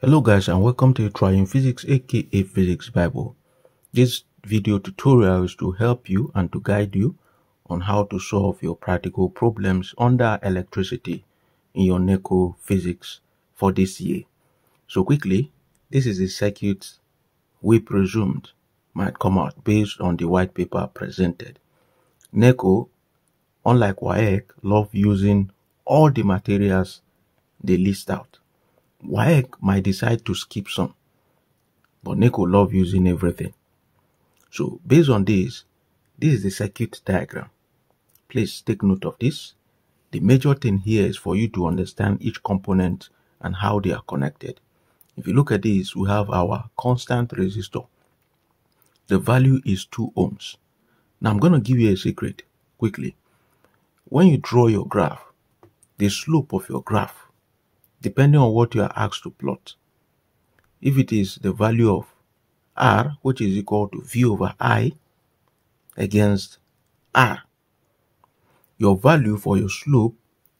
Hello guys, and welcome to Triune Physics aka Physics Bible. This video tutorial is to help you and to guide you on how to solve your practical problems under electricity in your NECO physics for this year. So quickly, this is the circuit we presumed might come out based on the white paper presented. NECO, unlike WAEC, love using all the materials they list out. WAEC might decide to skip some, but NECO love using everything. So based on this is the circuit diagram. Please take note of this. The major thing here is for you to understand each component and how they are connected. If you look at this, we have our constant resistor. The value is 2 ohms. Now I'm going to give you a secret quickly. When you draw your graph, the slope of your graph, depending on what you are asked to plot. If it is the value of R, which is equal to V over I against R, your value for your slope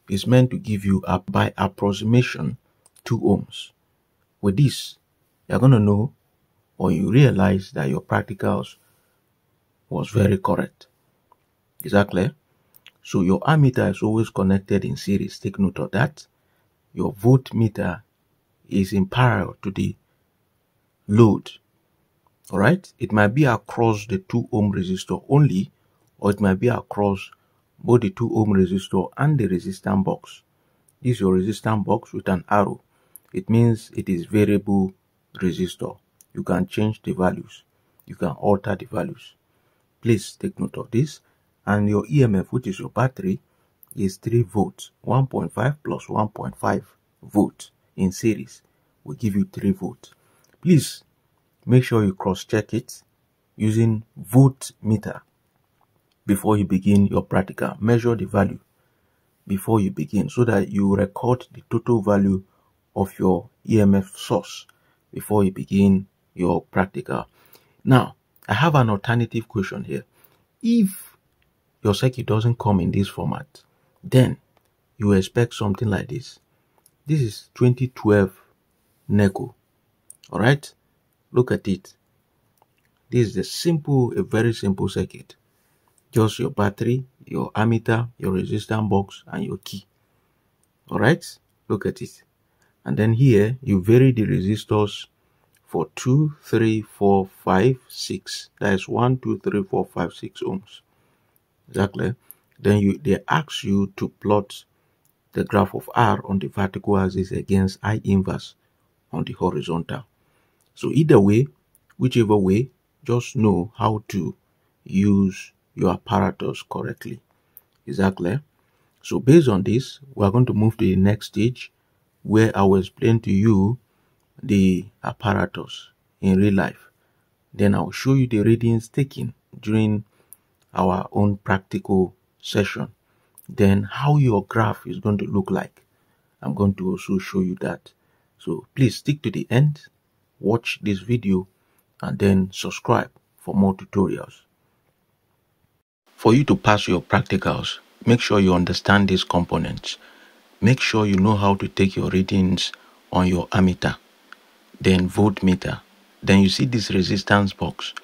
is meant to give you, by approximation, 2 ohms. With this, you're going to know, or you realize, that your practicals was very correct. Is that clear? So your ammeter is always connected in series. Take note of that. Your voltmeter is in parallel to the load. Alright? It might be across the 2 ohm resistor only, or it might be across both the 2 ohm resistor and the resistance box. This is your resistance box with an arrow. It means it is variable resistor. You can change the values. You can alter the values. Please take note of this. And your EMF, which is your battery, is 3 volts. 1.5 plus 1.5 volts in series will give you 3 volts. Please make sure you cross-check it using voltmeter before you begin your practical. Measure the value before you begin so that you record the total value of your EMF source before you begin your practical. Now, I have an alternative question here. If your circuit doesn't come in this format, then you expect something like this. This is 2012 NECO. Alright? Look at it. This is a very simple circuit. Just your battery, your ammeter, your resistance box, and your key. Alright? Look at it. And then here, you vary the resistors for 2, 3, 4, 5, 6. That is 1, 2, 3, 4, 5, 6 ohms. Exactly. Then they ask you to plot the graph of R on the vertical axis against I inverse on the horizontal. So either way, whichever way, just know how to use your apparatus correctly. Is that clear? So based on this, we are going to move to the next stage where I will explain to you the apparatus in real life. Then I will show you the readings taken during our own practical session. Then how your graph is going to look like, I'm going to also show you that. So please stick to the end, watch this video, and then subscribe for more tutorials. For you to pass your practicals, make sure you understand these components. Make sure you know how to take your readings on your ammeter, then voltmeter. Then you see this resistance box,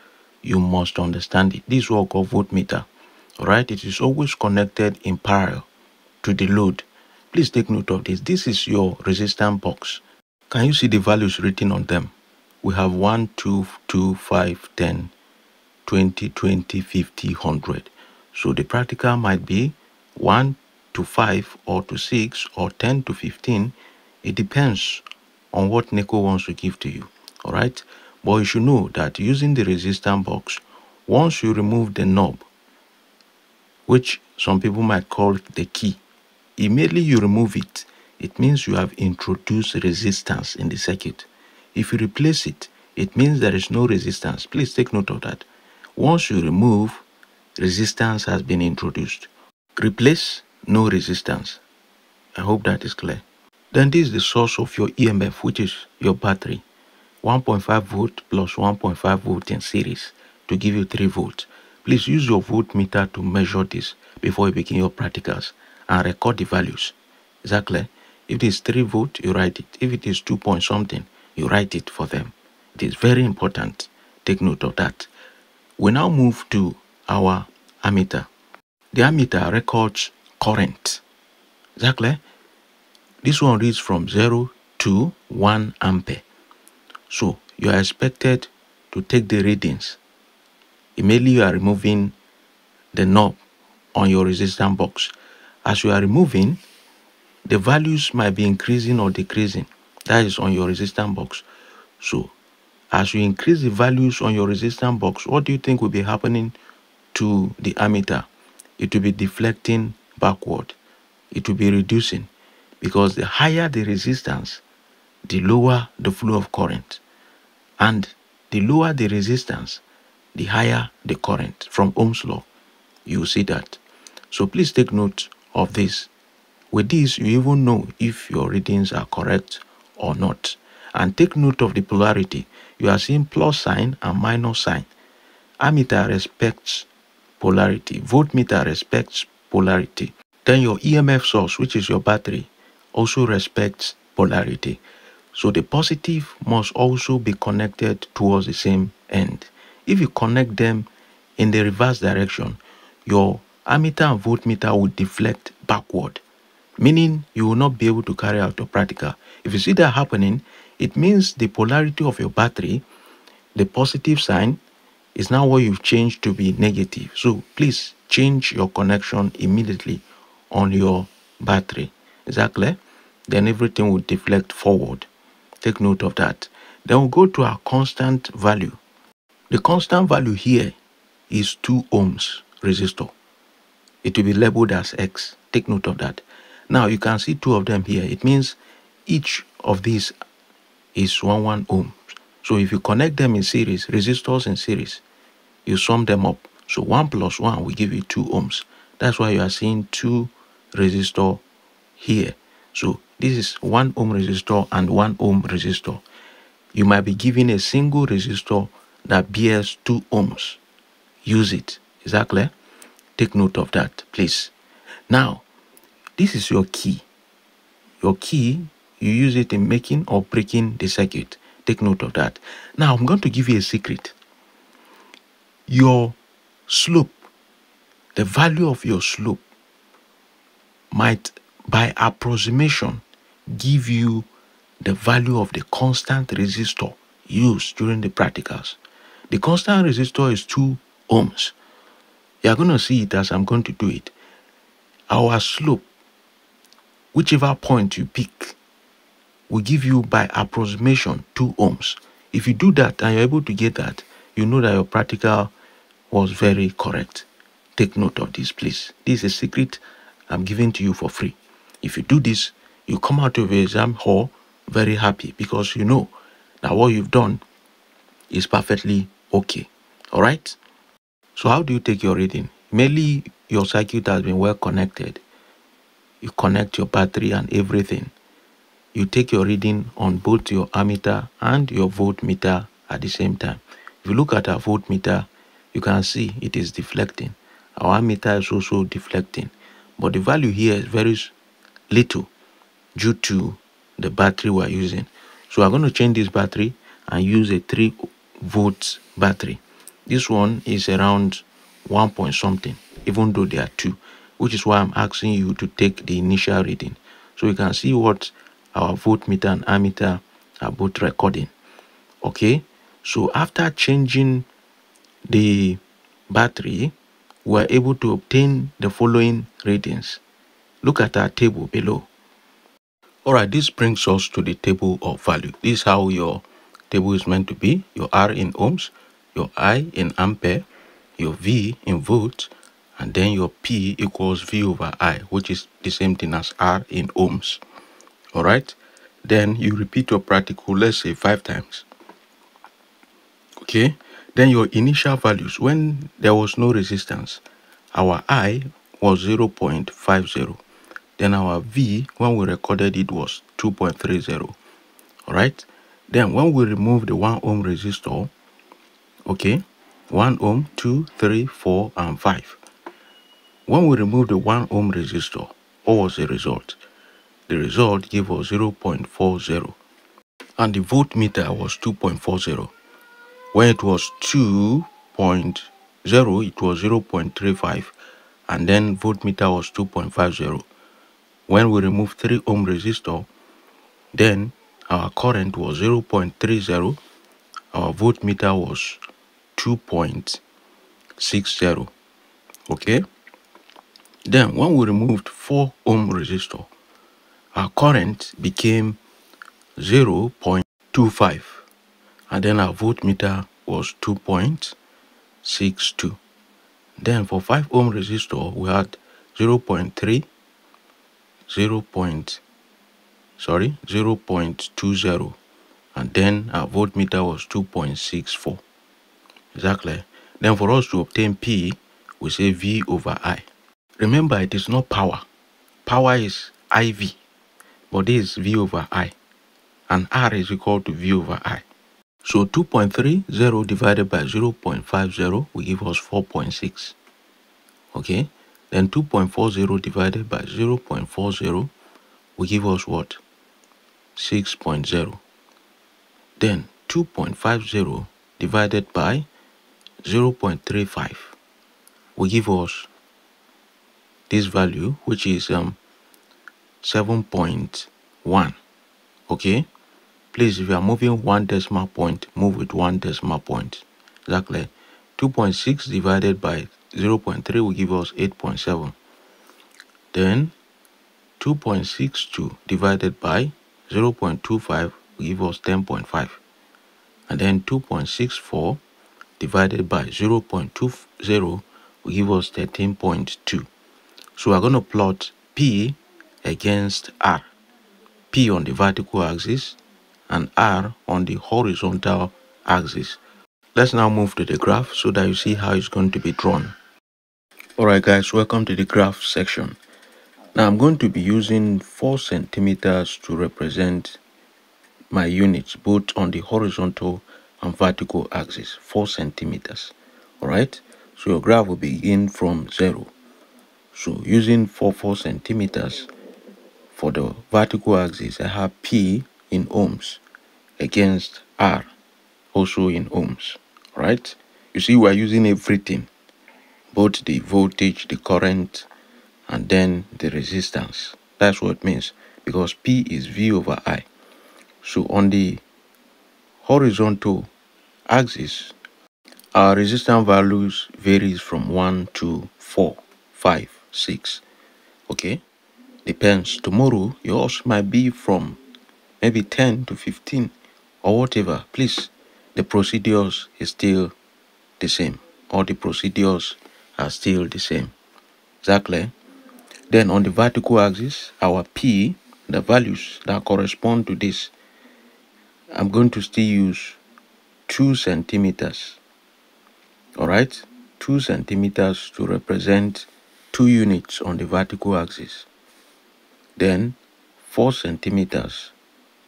you must understand it. This is what we call voltmeter. Right, it is always connected in parallel to the load. Please take note of this. This is your resistance box. Can you see the values written on them? We have 1, 2, 2, 5, 10, 20, 20, 50, 100. So the practical might be 1 to 5 or to 6 or 10 to 15. It depends on what NECO wants to give to you. All right, but you should know that using the resistance box, once you remove the knob, which some people might call the key, immediately you remove it, it means you have introduced resistance in the circuit. If you replace it, it means there is no resistance. Please take note of that. Once you remove, resistance has been introduced. Replace, no resistance. I hope that is clear. Then this is the source of your EMF, which is your battery. 1.5 volt plus 1.5 volt in series to give you 3 volts. Please use your voltmeter to measure this before you begin your practicals and record the values. Is that clear? If it is 3 volts, you write it. If it is 2 point something, you write it for them. It is very important. Take note of that. We now move to our ammeter. The ammeter records current. Is that clear? This one reads from 0 to 1 ampere. So you are expected to take the readings. Immediately you are removing the knob on your resistance box. As you are removing, the values might be increasing or decreasing. That is on your resistance box. So as you increase the values on your resistance box, what do you think will be happening to the ammeter? It will be deflecting backward. It will be reducing, because the higher the resistance, the lower the flow of current. And the lower the resistance, the higher the current. From Ohm's Law, you see that. So please take note of this. With this, you even know if your readings are correct or not. And take note of the polarity. You are seeing plus sign and minus sign. Ammeter respects polarity. Voltmeter respects polarity. Then your EMF source, which is your battery, also respects polarity. So the positive must also be connected towards the same end. If you connect them in the reverse direction, your ammeter and voltmeter will deflect backward, meaning you will not be able to carry out your practical. If you see that happening, it means the polarity of your battery, the positive sign, is now what you've changed to be negative. So please change your connection immediately on your battery. Is that clear? Then everything will deflect forward. Take note of that. Then we'll go to our constant value. The constant value here is 2 ohms resistor. It will be labeled as X. Take note of that. Now you can see two of them here. It means each of these is 1 ohm. So if you connect them in series, resistors in series, you sum them up. So 1 plus 1 will give you 2 ohms. That's why you are seeing 2 resistor here. So this is 1 ohm resistor and 1 ohm resistor. You might be given a single resistor that bears 2 ohms. Use it. Is that clear? Take note of that, please. Now, this is your key. Your key, you use it in making or breaking the circuit. Take note of that. Now, I'm going to give you a secret. Your slope, the value of your slope, might by approximation give you the value of the constant resistor used during the practicals. The constant resistor is 2 ohms. You are going to see it as I'm going to do it. Our slope, whichever point you pick, will give you by approximation 2 ohms. If you do that and you're able to get that, you know that your practical was very correct. Take note of this, please. This is a secret I'm giving to you for free. If you do this, you come out of your exam hall very happy, because you know that what you've done is perfectly okay. All right? So how do you take your reading? Mainly, your circuit has been well connected. You connect your battery and everything. You take your reading on both your ammeter and your voltmeter at the same time. If you look at our voltmeter, you can see it is deflecting. Our ammeter is also deflecting. But the value here is very little due to the battery we are using. So I'm going to change this battery and use a 3 volt battery. This one is around 1 point something, even though there are 2, which is why I'm asking you to take the initial reading. So you can see what our voltmeter and ammeter are both recording. Okay, so after changing the battery, we are able to obtain the following readings. Look at our table below. Alright, this brings us to the table of value. This is how your table is meant to be. Your R in ohms, your I in ampere, your V in volts, and then your P equals V over I, which is the same thing as R in ohms. Alright, then you repeat your practical, let's say 5 times. Okay, then your initial values. When there was no resistance, our I was 0.50. Then our V, when we recorded it, was 2.30. Alright, then when we remove the 1 ohm resistor, okay, 1 ohm, 2, 3, 4, and 5. When we remove the 1 ohm resistor, what was the result? The result gave us 0.40, and the voltmeter was 2.40. When it was 2.0, it was 0.35, and then voltmeter was 2.50. When we remove 3 ohm resistor, then our current was 0.30, our voltmeter was 2.60. Okay, then when we removed 4 ohm resistor, our current became 0.25, and then our voltmeter was 2.62. Then for 5 ohm resistor, we had 0.20, and then our voltmeter was 2.64. Exactly. Then for us to obtain P, we say V over I. Remember, it is not power. Power is IV, but this is V over I, and R is equal to V over I. So 2.30 divided by 0.50 will give us 4.6. Okay, then 2.40 divided by 0.40 will give us what? 6.0. Then 2.50 divided by 0.35 will give us this value, which is 7.1. okay, please, if you are moving 1 decimal point, move with 1 decimal point. Exactly. 2.6 divided by 0.3 will give us 8.7. Then 2.62 divided by 0.25 will give us 10.5, and then 2.64 divided by 0.20 will give us 13.2. So we're going to plot P against R. P on the vertical axis and R on the horizontal axis. Let's now move to the graph so that you see how it's going to be drawn. Alright guys, welcome to the graph section. Now I'm going to be using 4 centimeters to represent my units both on the horizontal and vertical axis. 4 centimeters. Alright, so your graph will begin from 0. So using 4 centimeters for the vertical axis, I have P in ohms against R, also in ohms. Right, you see we are using everything, both the voltage, the current, and then the resistance. That's what it means, because P is V over I. So on the horizontal axis, our resistance values varies from 1 to 4, 5, 6. Okay, depends. Tomorrow yours might be from maybe 10 to 15 or whatever. Please, the procedures is still the same. All the procedures are still the same. Exactly. Then on the vertical axis, our P, the values that correspond to this, I'm going to still use 2 centimeters. Alright, 2 centimeters to represent 2 units on the vertical axis. Then 4 centimeters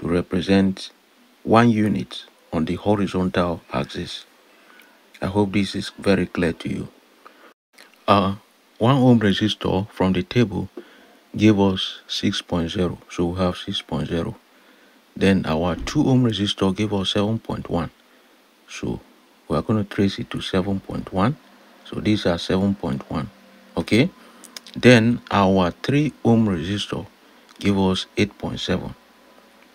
to represent 1 unit on the horizontal axis. I hope this is very clear to you. 1 ohm resistor from the table gave us 6.0, so we have 6.0. Then our 2 ohm resistor gave us 7.1, so we are going to trace it to 7.1. So these are 7.1. okay, then our 3 ohm resistor gave us 8.7.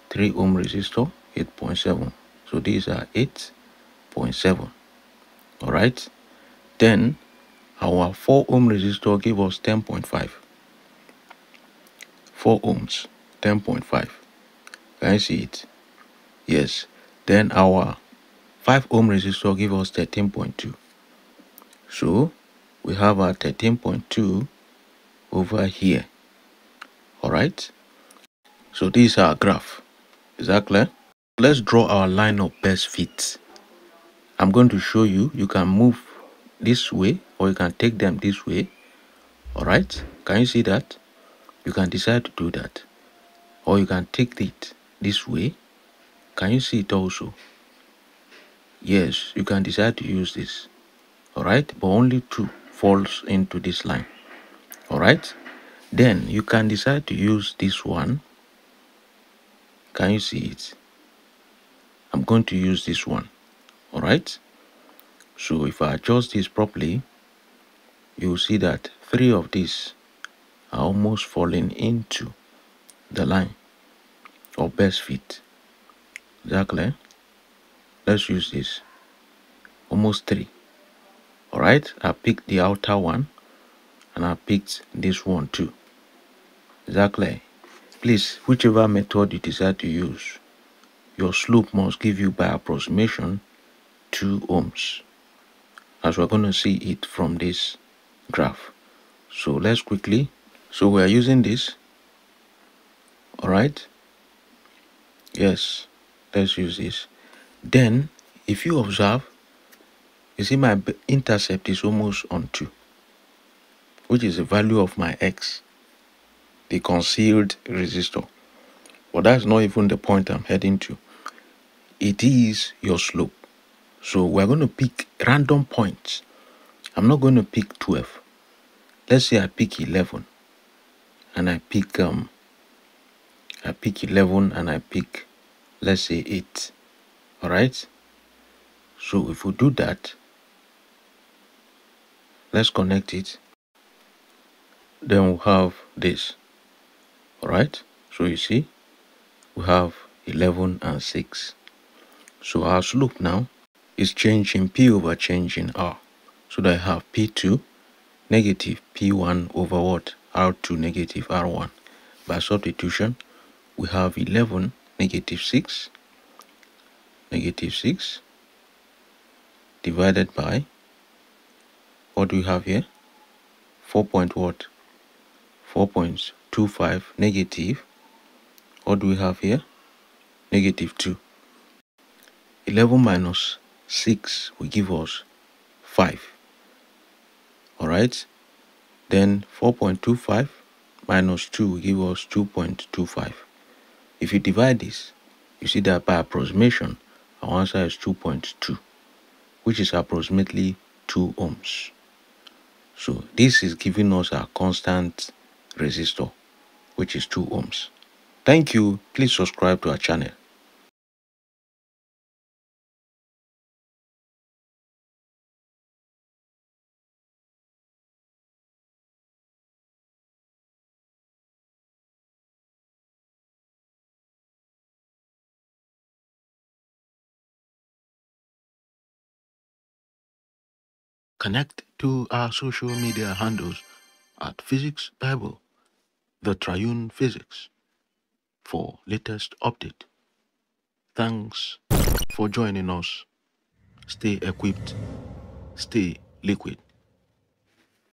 3 ohm resistor, 8.7, so these are 8.7. all right, then our 4 ohm resistor gave us 10.5. 4 ohms, 10.5. can you see it? Yes. Then our 5 ohm resistor gave us 13.2, so we have our 13.2 over here. All right, so this is our graph. Is that clear? Let's draw our line of best fit. I'm going to show you. You can move this way, or you can take them this way. All right, can you see that? You can decide to do that, or you can take it this way. Can you see it also? Yes, you can decide to use this. all right, but only 2 falls into this line. All right, then you can decide to use this one. Can you see it? I'm going to use this one. All right, so if I adjust this properly, you'll see that 3 of these are almost falling into the line or best fit. Is that clear? Let's use this. Almost 3. All right, I picked the outer one and I picked this one too. Is that clear? Please, whichever method you decide to use, your slope must give you by approximation 2 ohms, as we're going to see it from this graph. So let's quickly, so we are using this. All right, yes, let's use this. Then if you observe, you see my intercept is almost on 2, which is the value of my X, the concealed resistor. But that's not even the point I'm heading to. It is your slope. So we're going to pick random points. I'm not going to pick 12. Let's say I pick 11, and I pick, let's say 8. All right. So if we do that, let's connect it. Then we'll have this. All right. So you see, we have 11 and 6. So our slope now is changing P over change in R. So that I have P2 negative P1 over what? R2 negative R1. By substitution, we have 11 negative 6. Negative 6 divided by, what do we have here? 4.25 negative, what do we have here? Negative 2. 11 minus 6 will give us 5. All right, then 4.25 minus 2 will give us 2.25. If you divide this, you see that by approximation, our answer is 2.2, which is approximately 2 ohms. So this is giving us our constant resistor, which is 2 ohms. Thank you. Please subscribe to our channel. Connect to our social media handles at Physics Bible, the Triune Physics, for latest update. Thanks for joining us. Stay equipped, stay liquid.